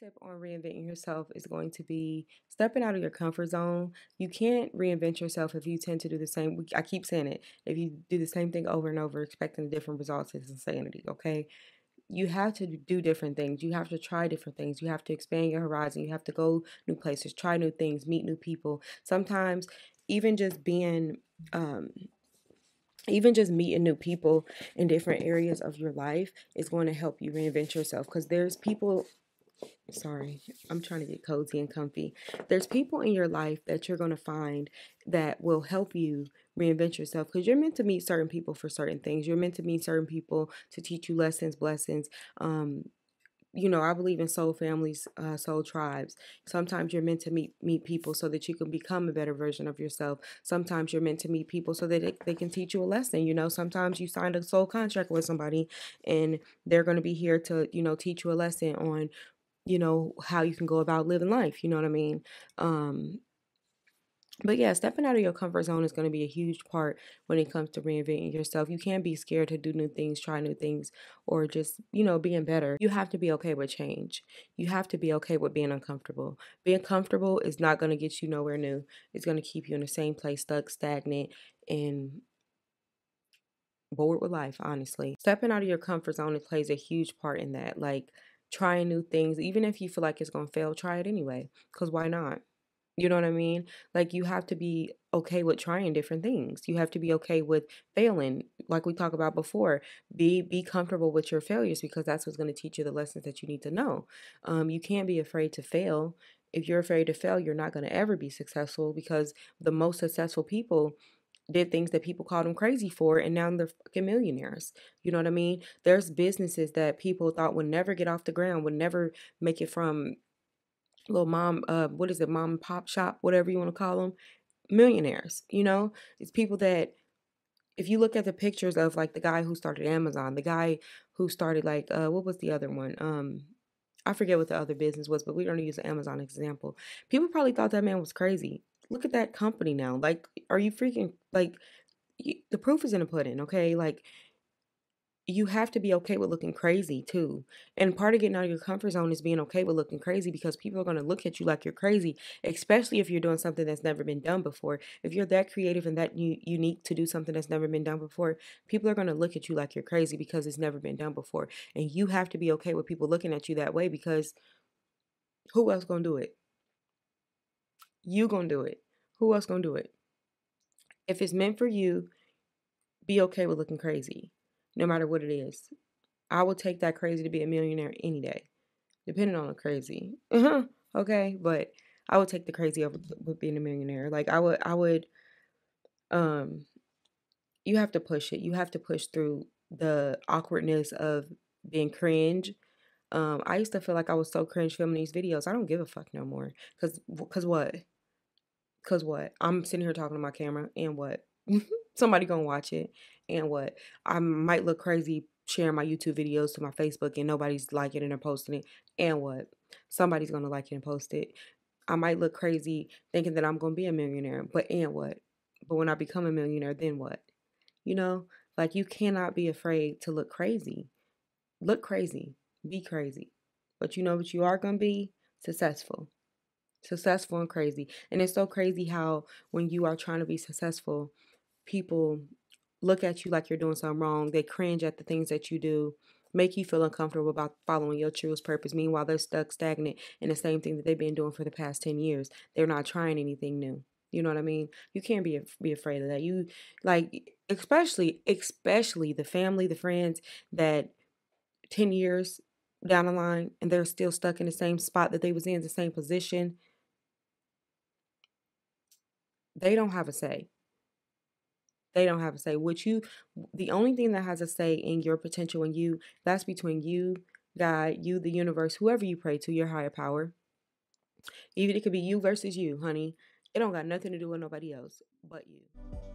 Tip on reinventing yourself is going to be stepping out of your comfort zone. You can't reinvent yourself if you tend to do the same. I keep saying it. If you do the same thing over and over, expecting different results, it's insanity, okay? You have to do different things. You have to try different things. You have to expand your horizon. You have to go new places, try new things, meet new people. Sometimes even just being, even just meeting new people in different areas of your life is going to help you reinvent yourself, because there's people... Sorry, I'm trying to get cozy and comfy. There's people in your life that you're going to find that will help you reinvent yourself, because you're meant to meet certain people for certain things. You're meant to meet certain people to teach you lessons, blessings. You know, I believe in soul families, soul tribes. Sometimes you're meant to meet people so that you can become a better version of yourself. Sometimes you're meant to meet people so that they can teach you a lesson. You know, sometimes you signed a soul contract with somebody and they're going to be here to, you know, teach you a lesson on, you know, how you can go about living life. You know what I mean? But yeah, stepping out of your comfort zone is going to be a huge part when it comes to reinventing yourself. You can't be scared to do new things, try new things, or just, you know, being better. You have to be okay with change. You have to be okay with being uncomfortable. Being comfortable is not going to get you nowhere new. It's going to keep you in the same place, stuck, stagnant, and bored with life, honestly. Stepping out of your comfort zone, it plays a huge part in that. Like, trying new things, even if you feel like it's going to fail, try it anyway, because why not? You know what I mean? Like, you have to be okay with trying different things. You have to be okay with failing, like we talked about before. Be comfortable with your failures, because that's what's going to teach you the lessons that you need to know. You can't be afraid to fail. If you're afraid to fail, you're not going to ever be successful, because the most successful people did things that people called them crazy for, and now they're fucking millionaires. You know what I mean? There's businesses that people thought would never get off the ground, would never make it from little mom, mom and pop shop, whatever you want to call them, millionaires. You know, it's people that, if you look at the pictures of like the guy who started Amazon, the guy who started like, what was the other one? I forget what the other business was, but we're going to use an Amazon example. People probably thought that man was crazy. Look at that company now. Like, are you freaking, like, the proof is in the pudding, okay? Like, you have to be okay with looking crazy, too. And part of getting out of your comfort zone is being okay with looking crazy, because people are going to look at you like you're crazy, especially if you're doing something that's never been done before. If you're that creative and that unique to do something that's never been done before, people are going to look at you like you're crazy because it's never been done before. And you have to be okay with people looking at you that way, because who else going to do it? You gonna do it. Who else gonna do it? If it's meant for you, be okay with looking crazy, no matter what it is. I will take that crazy to be a millionaire any day, depending on the crazy. Okay, but I would take the crazy over being a millionaire. Like, I would, you have to push it. You have to push through the awkwardness of being cringe. I used to feel like I was so cringe filming these videos. I don't give a fuck no more. Cause what? I'm sitting here talking to my camera, and what? Somebody gonna watch it, and what? I might look crazy sharing my YouTube videos to my Facebook, and nobody's liking it or posting it, and what? Somebody's gonna like it and post it. I might look crazy thinking that I'm gonna be a millionaire, but and what? But when I become a millionaire, then what? You know, like, you cannot be afraid to look crazy. Look crazy. Be crazy. But you know what you are going to be? Successful. Successful and crazy. And it's so crazy how when you are trying to be successful, people look at you like you're doing something wrong. They cringe at the things that you do, make you feel uncomfortable about following your truest purpose. Meanwhile, they're stuck, stagnant in the same thing that they've been doing for the past 10 years. They're not trying anything new. You know what I mean? You can't be afraid of that. You, like, especially the family, the friends that 10 years down the line, and they're still stuck in the same spot that they was in, the same position. They don't have a say. They don't have a say. The only thing that has a say in your potential and you, that's between you, God, you, the universe, whoever you pray to, your higher power. Even it could be you versus you, honey. It don't got nothing to do with nobody else but you.